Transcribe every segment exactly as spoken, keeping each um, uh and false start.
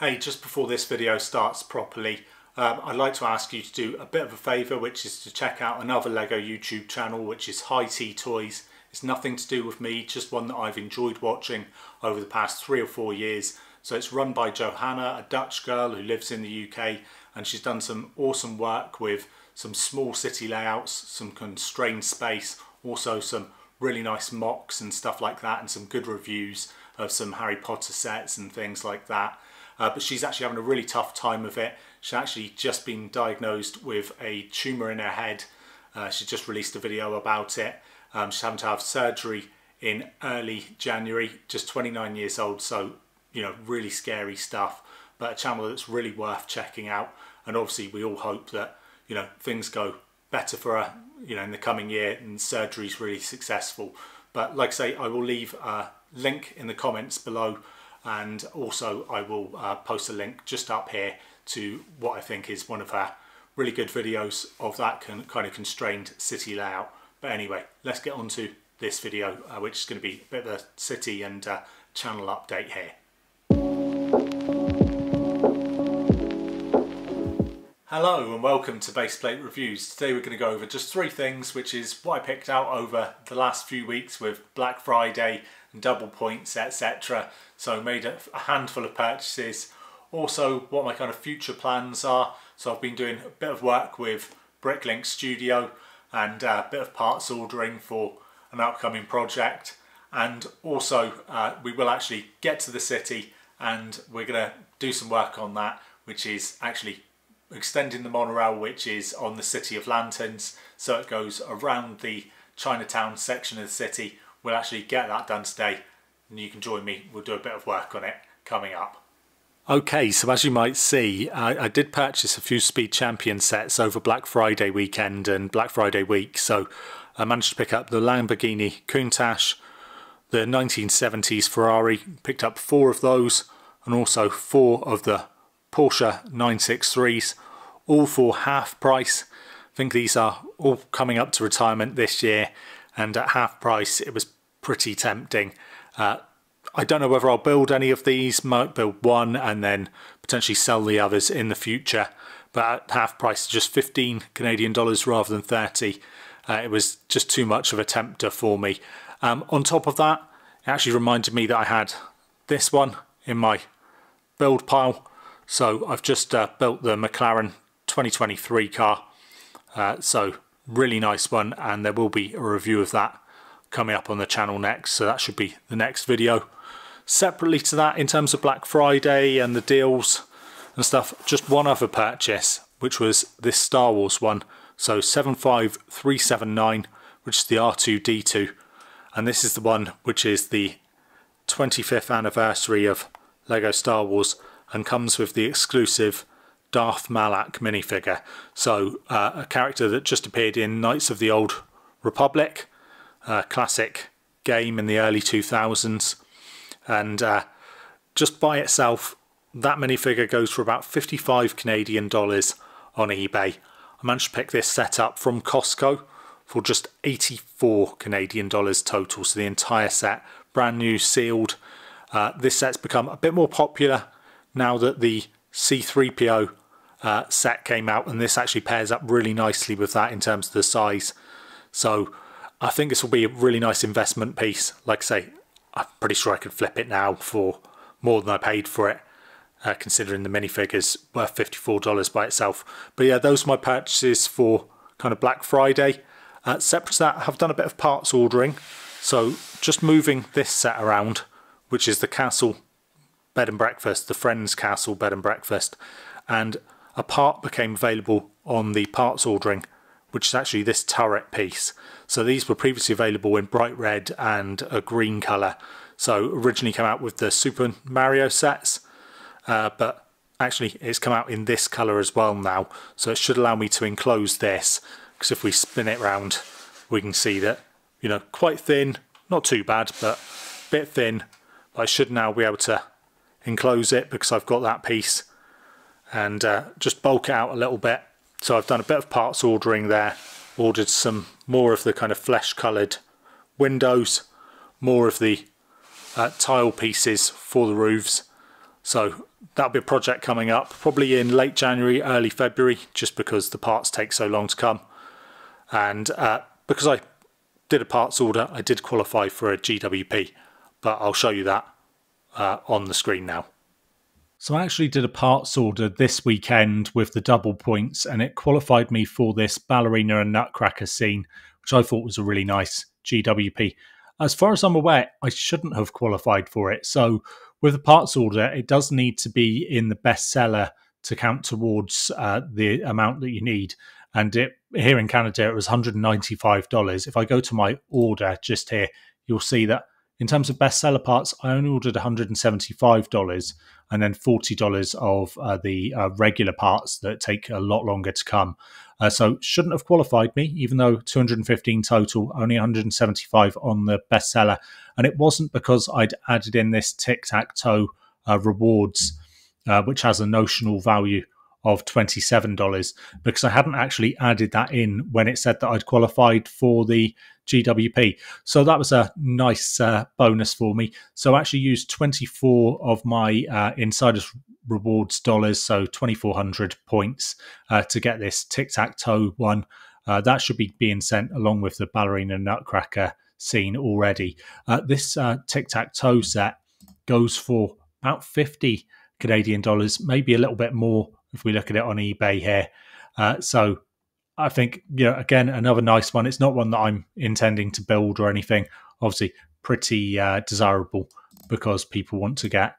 Hey, just before this video starts properly, um, I'd like to ask you to do a bit of a favour, which is to check out another LEGO YouTube channel, which is HighTeaToys. It's nothing to do with me, just one that I've enjoyed watching over the past three or four years. So it's run by Johanna, a Dutch girl who lives in the U K, and she's done some awesome work with some small city layouts, some constrained space, also some really nice mocks and stuff like that, and some good reviews of some Harry Potter sets and things like that. Uh, but she's actually having a really tough time of it. She's actually just been diagnosed with a tumour in her head. Uh, she just released a video about it. Um, she's having to have surgery in early January, just twenty-nine years old, so, you know, really scary stuff. But a channel that's really worth checking out. And obviously we all hope that, you know, things go better for her, you know, in the coming year and surgery's really successful. But like I say, I will leave a link in the comments below. And also I will uh, post a link just up here to what I think is one of our really good videos of that kind of constrained city layout. But anyway, let's get on to this video, uh, which is going to be a bit of a city and uh, channel update here. Hello and welcome to BasedPlate Reviews. Today we're going to go over just three things, which is what I picked out over the last few weeks with Black Friday and double points, et cetera. So made a handful of purchases. Also what my kind of future plans are. So I've been doing a bit of work with BrickLink Studio and a bit of parts ordering for an upcoming project. And also uh, we will actually get to the city and we're going to do some work on that, which is actually extending the monorail, which is on the City of Lanterns, so it goes around the Chinatown section of the city. We'll actually get that done today, and you can join me. We'll do a bit of work on it coming up. Okay, so as you might see, I, I did purchase a few Speed Champion sets over Black Friday weekend and Black Friday week, so I managed to pick up the Lamborghini Countach, the nineteen seventies Ferrari, picked up four of those, and also four of the Porsche nine sixty-threes, all for half price. I think these are all coming up to retirement this year, and at half price it was pretty tempting. Uh, I don't know whether I'll build any of these, might build one and then potentially sell the others in the future, but at half price just fifteen Canadian dollars rather than thirty. Uh, it was just too much of a tempter for me. Um, on top of that, it actually reminded me that I had this one in my build pile. So I've just uh, built the McLaren twenty twenty-three car, uh, so really nice one, and there will be a review of that coming up on the channel next, so that should be the next video. Separately to that, in terms of Black Friday and the deals and stuff, just one other purchase, which was this Star Wars one, so seven five three seven nine, which is the R two D two, and this is the one which is the twenty-fifth anniversary of LEGO Star Wars, and comes with the exclusive Darth Malak minifigure. So uh, a character that just appeared in Knights of the Old Republic, a classic game in the early two thousands. And uh, just by itself, that minifigure goes for about fifty-five Canadian dollars on eBay. I managed to pick this set up from Costco for just eighty-four Canadian dollars total. So the entire set, brand new, sealed. Uh, this set's become a bit more popular now that the C three P O uh, set came out, and this actually pairs up really nicely with that in terms of the size. So I think this will be a really nice investment piece. Like I say, I'm pretty sure I could flip it now for more than I paid for it, uh, considering the minifigure's worth fifty-four dollars by itself. But yeah, those are my purchases for kind of Black Friday. Uh, separate to that, I have done a bit of parts ordering. So just moving this set around, which is the Castle Bed and Breakfast, the Friends Castle Bed and Breakfast, and a part became available on the parts ordering, which is actually this turret piece. So these were previously available in bright red and a green colour, so originally came out with the Super Mario sets, uh, but actually it's come out in this colour as well now, so it should allow me to enclose this, because if we spin it round we can see that, you know, quite thin, not too bad, but a bit thin, but I should now be able to enclose it because I've got that piece, and uh, just bulk it out a little bit. So I've done a bit of parts ordering there, ordered some more of the kind of flesh coloured windows, more of the uh, tile pieces for the roofs, so that'll be a project coming up, probably in late January, early February, just because the parts take so long to come. And uh, because I did a parts order, I did qualify for a G W P, but I'll show you that uh, on the screen now. So I actually did a parts order this weekend with the double points, and it qualified me for this ballerina and nutcracker scene, which I thought was a really nice G W P. As far as I'm aware, I shouldn't have qualified for it. So with the parts order, it does need to be in the bestseller to count towards uh, the amount that you need. And it, here in Canada, it was one hundred ninety-five dollars. If I go to my order just here, you'll see that in terms of bestseller parts, I only ordered one hundred seventy-five dollars and then forty dollars of uh, the uh, regular parts that take a lot longer to come. Uh, so shouldn't have qualified me, even though two hundred fifteen total, only one hundred seventy-five on the bestseller. And it wasn't because I'd added in this tic-tac-toe uh, rewards, uh, which has a notional value of twenty-seven dollars, because I hadn't actually added that in when it said that I'd qualified for the G W P. So that was a nice uh, bonus for me. So I actually used twenty-four of my uh, Insiders Rewards dollars, so twenty-four hundred points, uh, to get this tic-tac-toe one. Uh, that should be being sent along with the ballerina nutcracker scene already. Uh, this uh, tic-tac-toe set goes for about fifty Canadian dollars, maybe a little bit more if we look at it on eBay here. Uh, so I think, you know, again, another nice one. It's not one that I'm intending to build or anything. Obviously, pretty uh, desirable because people want to get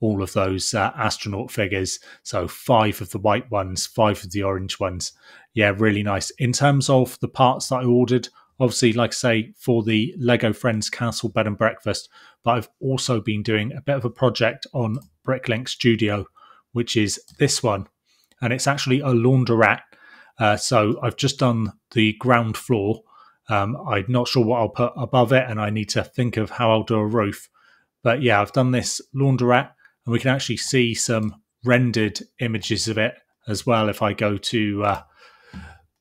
all of those uh, astronaut figures. So five of the white ones, five of the orange ones. Yeah, really nice. In terms of the parts that I ordered, obviously, like I say, for the Lego Friends Castle Bed and Breakfast, but I've also been doing a bit of a project on BrickLink Studio, which is this one, and it's actually a laundrette. Uh, so I've just done the ground floor. Um, I'm not sure what I'll put above it, and I need to think of how I'll do a roof. But yeah, I've done this laundrette, and we can actually see some rendered images of it as well if I go to uh,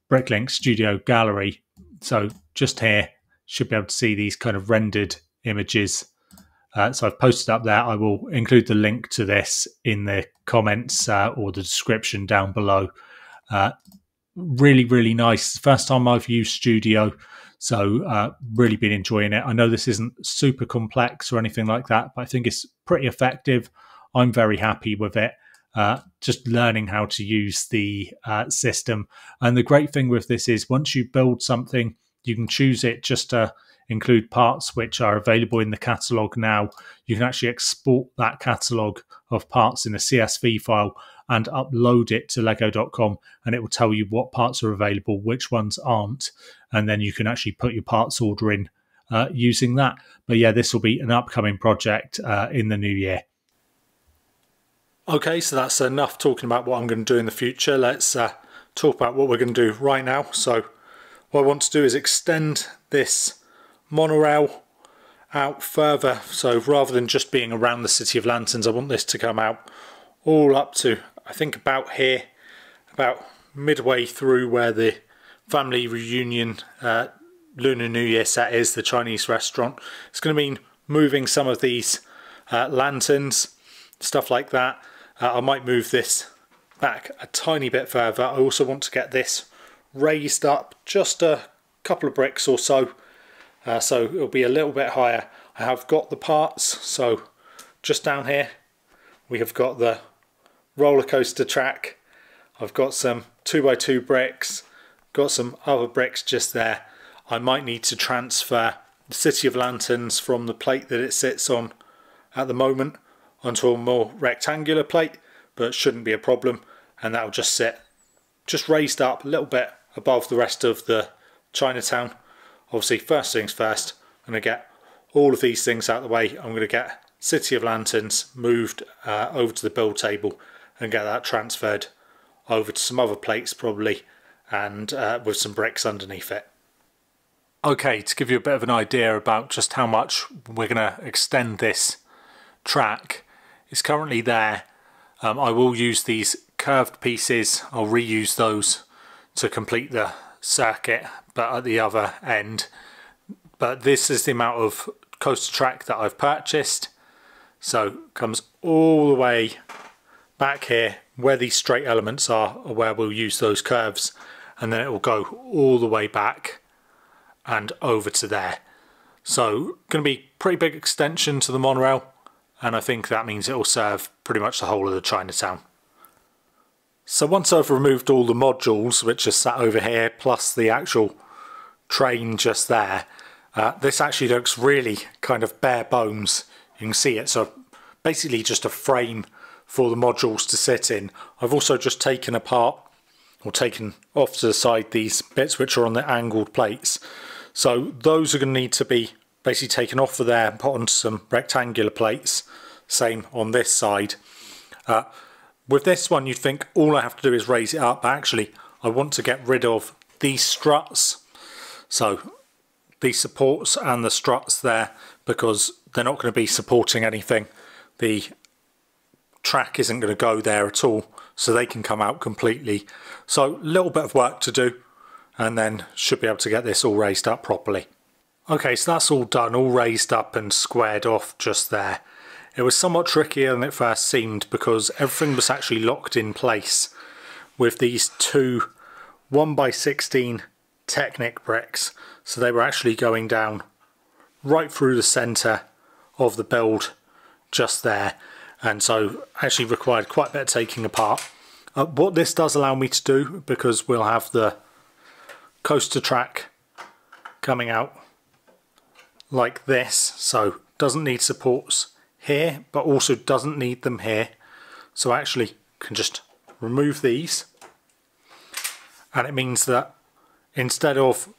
BrickLink Studio Gallery. So just here, should be able to see these kind of rendered images. Uh, so I've posted up there. I will include the link to this in the comments uh, or the description down below. Uh, really, really nice. First time I've used Studio, so uh, really been enjoying it. I know this isn't super complex or anything like that, but I think it's pretty effective. I'm very happy with it. Uh, just learning how to use the uh, system. And the great thing with this is once you build something, you can choose it just to include parts which are available in the catalogue now. You can actually export that catalogue of parts in a C S V file and upload it to lego dot com, and it will tell you what parts are available, which ones aren't, and then you can actually put your parts order in uh, using that. But yeah, this will be an upcoming project uh, in the new year. Okay, so that's enough talking about what I'm going to do in the future. Let's uh, talk about what we're going to do right now. So what I want to do is extend this monorail out further, so rather than just being around the City of Lanterns, I want this to come out all up to, I think, about here, about midway through where the family reunion uh, Lunar New Year set is, the Chinese restaurant. It's going to mean moving some of these uh, lanterns, stuff like that. uh, I might move this back a tiny bit further. I also want to get this raised up just a couple of bricks or so. Uh, so it'll be a little bit higher. I have got the parts, so just down here we have got the roller coaster track. I've got some two by two bricks, got some other bricks just there. I might need to transfer the City of Lanterns from the plate that it sits on at the moment onto a more rectangular plate, but it shouldn't be a problem, and that'll just sit just raised up a little bit above the rest of the Chinatown. Obviously, first things first, I'm going to get all of these things out of the way. I'm going to get City of Lanterns moved uh, over to the build table and get that transferred over to some other plates probably, and uh, with some bricks underneath it. Okay, to give you a bit of an idea about just how much we're going to extend this track, it's currently there. Um, I will use these curved pieces. I'll reuse those to complete the circuit, but at the other end. But this is the amount of coaster track that I've purchased, so it comes all the way back here where these straight elements are, are where we'll use those curves, and then it will go all the way back and over to there. So going to be pretty big extension to the monorail, and I think that means it will serve pretty much the whole of the Chinatown. So once I've removed all the modules which are sat over here plus the actual train just there, uh, this actually looks really kind of bare bones. You can see it's a, basically just a frame for the modules to sit in. I've also just taken apart or taken off to the side these bits which are on the angled plates. So those are going to need to be basically taken off of there and put onto some rectangular plates. Same on this side. Uh, with this one you'd think all I have to do is raise it up, but actually I want to get rid of these struts. So these supports and the struts there, because they're not going to be supporting anything. The track isn't going to go there at all, so they can come out completely. So a little bit of work to do, and then should be able to get this all raised up properly. Okay, so that's all done, all raised up and squared off just there. It was somewhat trickier than it first seemed because everything was actually locked in place with these two one by sixteen Technic bricks. So they were actually going down right through the centre of the build just there, and so actually required quite a bit of taking apart. Uh, what this does allow me to do, because we'll have the coaster track coming out like this, so doesn't need supports here but also doesn't need them here, so I actually can just remove these, and it means that instead of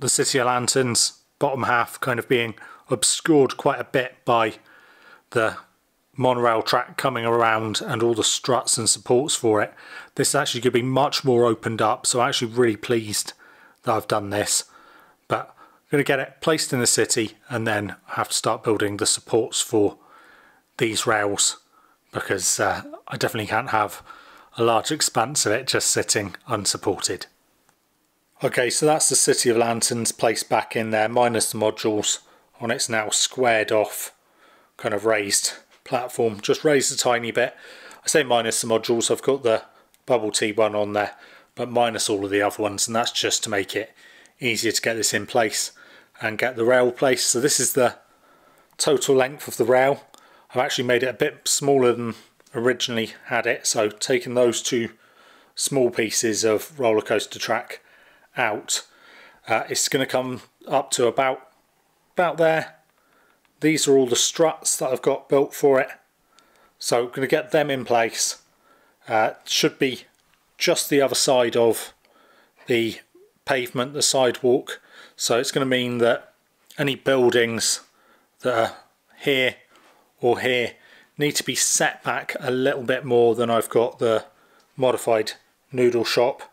the City of Lanterns bottom half kind of being obscured quite a bit by the monorail track coming around and all the struts and supports for it, this is actually going to be much more opened up. So I'm actually really pleased that I've done this, but I'm going to get it placed in the city and then have to start building the supports for these rails, because uh, I definitely can't have a large expanse of it just sitting unsupported. Okay, so that's the City of Lanterns placed back in there minus the modules on its now squared off kind of raised platform, just raised a tiny bit. I say minus the modules, I've got the bubble tea one on there, but minus all of the other ones, and that's just to make it easier to get this in place and get the rail placed. So this is the total length of the rail. I've actually made it a bit smaller than originally had it, so taking those two small pieces of roller coaster track out, uh, it's going to come up to about about there. These are all the struts that I've got built for it, so I'm going to get them in place. Uh, should be just the other side of the pavement, the sidewalk, so it's going to mean that any buildings that are here or here need to be set back a little bit more than I've got the modified noodle shop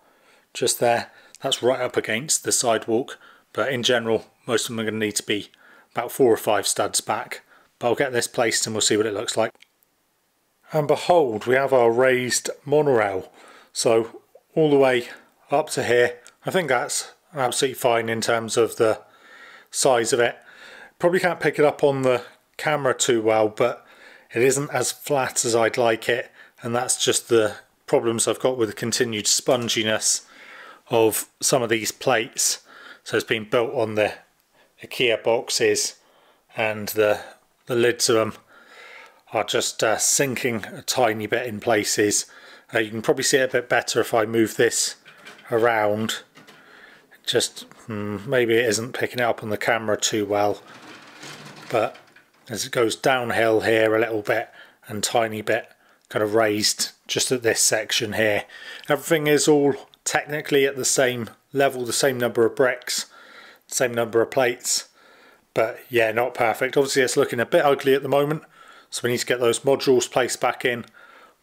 just there. That's right up against the sidewalk, but in general most of them are going to need to be about four or five studs back, but I'll get this placed and we'll see what it looks like. And behold, we have our raised monorail, so all the way up to here. I think that's absolutely fine in terms of the size of it. Probably can't pick it up on the camera too well, but it isn't as flat as I'd like it, and that's just the problems I've got with the continued sponginess of some of these plates. So it's been built on the IKEA boxes, and the, the lids of them are just uh, sinking a tiny bit in places. Uh, you can probably see it a bit better if I move this around. Just mm, maybe it isn't picking it up on the camera too well, but as it goes downhill here a little bit and tiny bit kind of raised just at this section here. Everything is all technically at the same level, the same number of bricks, same number of plates, but yeah, not perfect. Obviously it's looking a bit ugly at the moment, so we need to get those modules placed back in,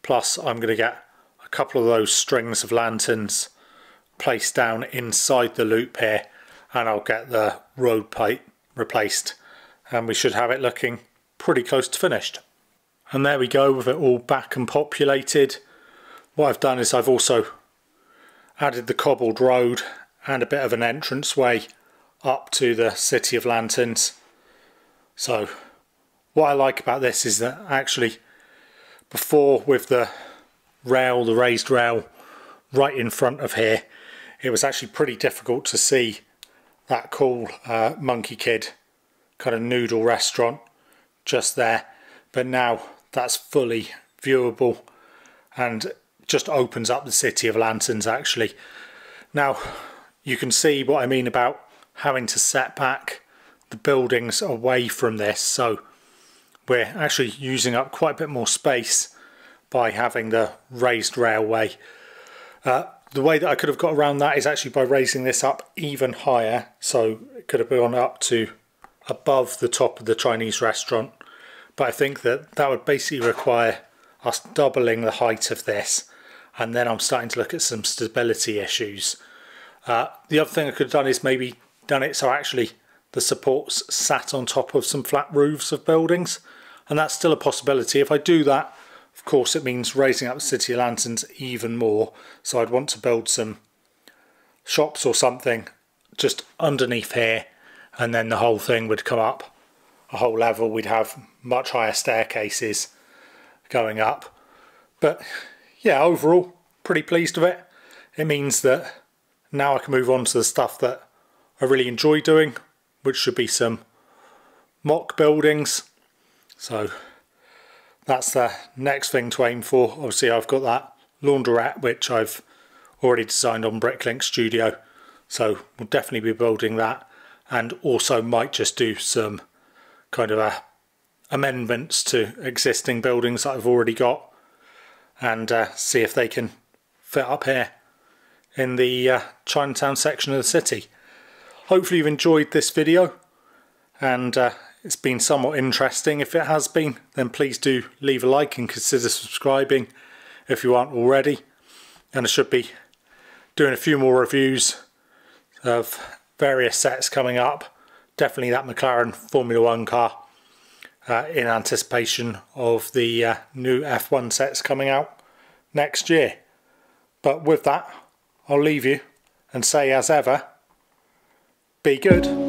plus I'm going to get a couple of those strings of lanterns placed down inside the loop here, and I'll get the road pipe replaced, and we should have it looking pretty close to finished. And there we go, with it all back and populated. What I've done is I've also added the cobbled road and a bit of an entranceway up to the City of Lanterns. So what I like about this is that actually before with the rail, the raised rail, right in front of here. It was actually pretty difficult to see that cool uh, Monkie Kid kind of noodle restaurant just there, but now that's fully viewable and just opens up the City of Lanterns actually. Now you can see what I mean about having to set back the buildings away from this, so we're actually using up quite a bit more space by having the raised railway. Uh, the way that I could have got around that is actually by raising this up even higher, so it could have gone up to above the top of the Chinese restaurant, but I think that that would basically require us doubling the height of this, and then I'm starting to look at some stability issues. Uh, the other thing I could have done is maybe done it so actually the supports sat on top of some flat roofs of buildings, and that's still a possibility. If I do that, of course it means raising up the City of Lanterns even more, so I'd want to build some shops or something just underneath here, and then the whole thing would come up a whole level. We'd have much higher staircases going up. But yeah, overall pretty pleased with it. It means that now I can move on to the stuff that I really enjoy doing, which should be some mock buildings. So that's the next thing to aim for. Obviously I've got that laundrette which I've already designed on BrickLink Studio, so we'll definitely be building that, and also might just do some kind of a amendments to existing buildings that I've already got, and uh, see if they can fit up here in the uh, Chinatown section of the city. Hopefully you've enjoyed this video, and uh, it's been somewhat interesting. If it has been, then please do leave a like and consider subscribing if you aren't already, and I should be doing a few more reviews of various sets coming up, definitely that McLaren Formula One car, Uh, in anticipation of the uh, new F one sets coming out next year. But with that, I'll leave you and say as ever, be good.